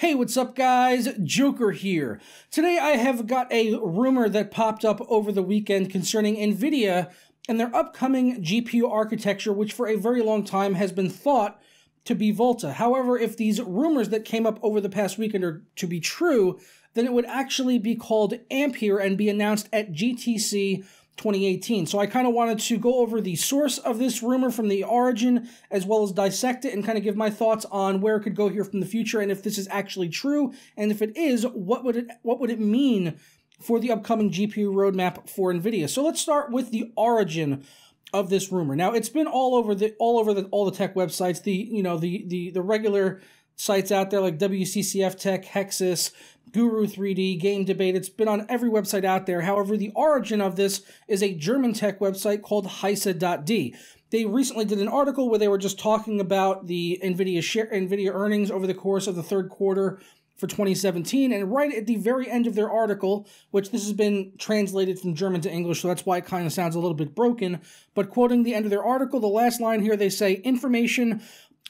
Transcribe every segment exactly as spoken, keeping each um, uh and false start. Hey, what's up guys? Joker here. Today I have got a rumor that popped up over the weekend concerning NVIDIA and their upcoming G P U architecture, which for a very long time has been thought to be Volta. However, if these rumors that came up over the past weekend are to be true, then it would actually be called Ampere and be announced at G T C twenty eighteen. So I kind of wanted to go over the source of this rumor from the origin, as well as dissect it and kind of give my thoughts on where it could go here from the future, and if this is actually true, and if it is, what would it what would it mean for the upcoming G P U roadmap for NVIDIA. So let's start with the origin of this rumor. Now, it's been all over the all over the all the tech websites, the you know the the the regular sites out there like W C C F Tech, Hexus, Guru three D, Game Debate. It's been on every website out there. However, the origin of this is a German tech website called heise dot d e. They recently did an article where they were just talking about the NVIDIA share, NVIDIA earnings over the course of the third quarter for twenty seventeen, and right at the very end of their article, which this has been translated from German to English, so that's why it kind of sounds a little bit broken, but quoting the end of their article, the last line here, they say, "Information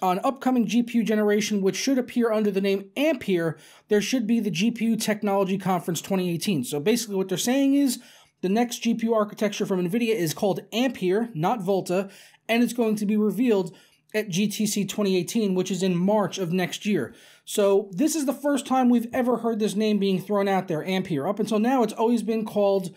on upcoming G P U generation, which should appear under the name Ampere, there should be the G P U Technology Conference twenty eighteen. So basically what they're saying is the next G P U architecture from NVIDIA is called Ampere, not Volta, and it's going to be revealed at G T C twenty eighteen, which is in March of next year. So this is the first time we've ever heard this name being thrown out there, Ampere. Up until now, it's always been called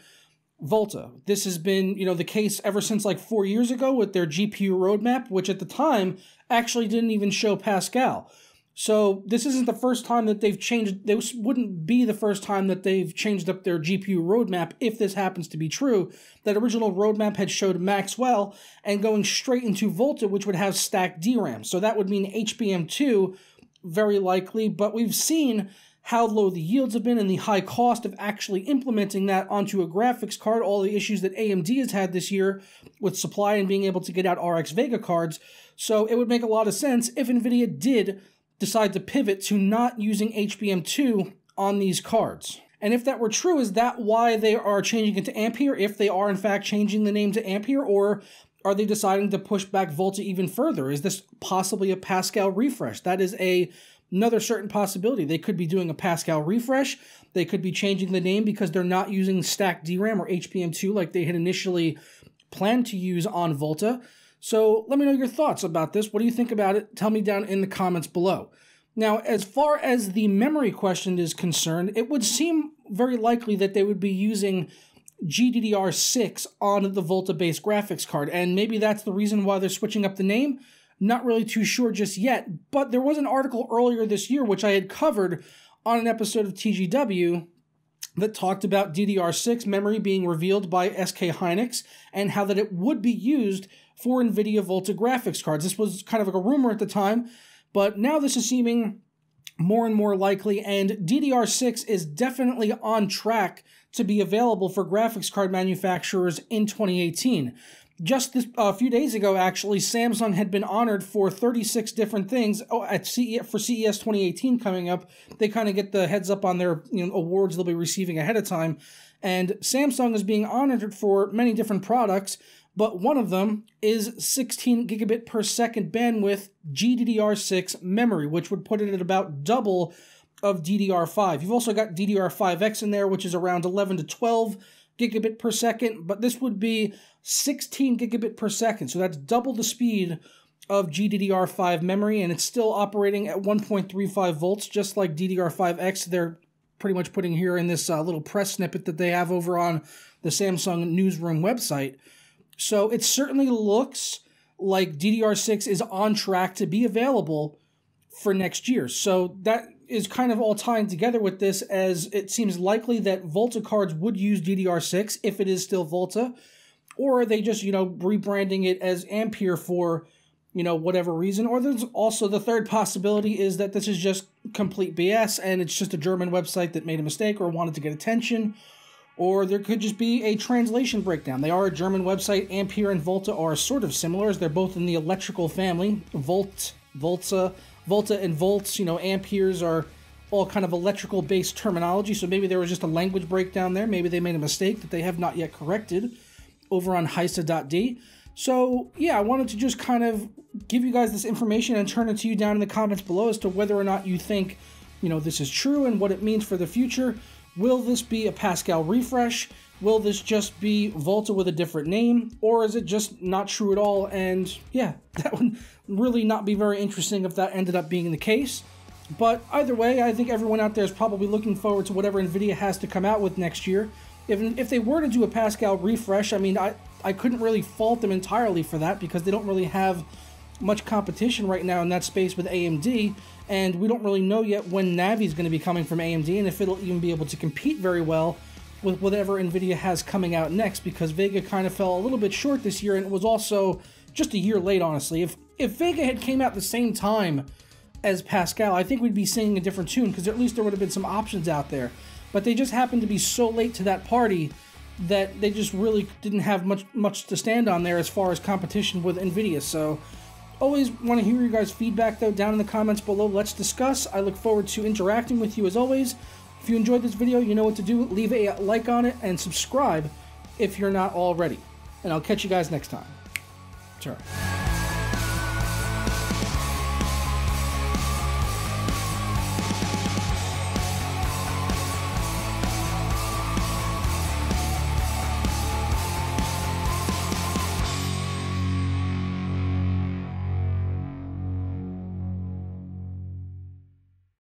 Volta. This has been, you know, the case ever since like four years ago with their G P U roadmap, which at the time actually didn't even show Pascal. So this isn't the first time that they've changed, this wouldn't be the first time that they've changed up their G P U roadmap if this happens to be true. That original roadmap had showed Maxwell and going straight into Volta, which would have stacked D RAM. So that would mean H B M two very likely, but we've seen how low the yields have been and the high cost of actually implementing that onto a graphics card, all the issues that A M D has had this year with supply and being able to get out R X Vega cards. So it would make a lot of sense if NVIDIA did decide to pivot to not using H B M two on these cards. And if that were true, is that why they are changing it to Ampere? If they are in fact changing the name to Ampere, or are they deciding to push back Volta even further? Is this possibly a Pascal refresh? That is a Another certain possibility. They could be doing a Pascal refresh. They could be changing the name because they're not using stacked D RAM or H B M two like they had initially planned to use on Volta. So let me know your thoughts about this. What do you think about it? Tell me down in the comments below. Now, as far as the memory question is concerned, it would seem very likely that they would be using G D D R six on the Volta-based graphics card, and maybe that's the reason why they're switching up the name. Not really too sure just yet, but there was an article earlier this year, which I had covered on an episode of T G W, that talked about D D R six memory being revealed by S K Hynix and how that it would be used for NVIDIA Volta graphics cards. This was kind of like a rumor at the time, but now this is seeming more and more likely, and D D R six is definitely on track to be available for graphics card manufacturers in twenty eighteen. Just this, uh, a few days ago, actually, Samsung had been honored for thirty-six different things oh, at C E S, for C E S twenty eighteen coming up. They kind of get the heads up on their you know, awards they'll be receiving ahead of time. And Samsung is being honored for many different products, but one of them is sixteen gigabit per second bandwidth G D D R six memory, which would put it at about double of D D R five. You've also got D D R five X in there, which is around eleven to twelve gigabit per second, but this would be sixteen gigabit per second, so that's double the speed of G D D R five memory, and it's still operating at one point three five volts, just like D D R five X. They're pretty much putting here in this uh, little press snippet that they have over on the Samsung Newsroom website. So it certainly looks like D D R six is on track to be available for next year. So that is kind of all tying together with this, as it seems likely that Volta cards would use D D R six if it is still Volta, or are they just, you know, rebranding it as Ampere for, you know, whatever reason. Or there's also the third possibility is that this is just complete B S and it's just a German website that made a mistake or wanted to get attention, or there could just be a translation breakdown. They are a German website. Ampere and Volta are sort of similar, as they're both in the electrical family. Volt, Volta, Volta and volts, you know, amperes are all kind of electrical-based terminology, so maybe there was just a language breakdown there. Maybe they made a mistake that they have not yet corrected over on heise dot d e. So, yeah, I wanted to just kind of give you guys this information and turn it to you down in the comments below as to whether or not you think you know, this is true and what it means for the future. Will this be a Pascal refresh? Will this just be Volta with a different name? Or is it just not true at all? And yeah, that would really not be very interesting if that ended up being the case. But either way, I think everyone out there is probably looking forward to whatever NVIDIA has to come out with next year. If, if they were to do a Pascal refresh, I mean, I, I couldn't really fault them entirely for that because they don't really have much competition right now in that space with A M D, and we don't really know yet when Navi is going to be coming from A M D and if it'll even be able to compete very well with whatever NVIDIA has coming out next, because Vega kind of fell a little bit short this year and it was also just a year late, honestly. If, if Vega had came out the same time as Pascal, I think we'd be singing a different tune because at least there would have been some options out there. But they just happened to be so late to that party that they just really didn't have much much to stand on there as far as competition with NVIDIA. So always want to hear your guys' feedback though down in the comments below. Let's discuss. I look forward to interacting with you as always. If you enjoyed this video, you know what to do. Leave a like on it and subscribe if you're not already. And I'll catch you guys next time. Ciao.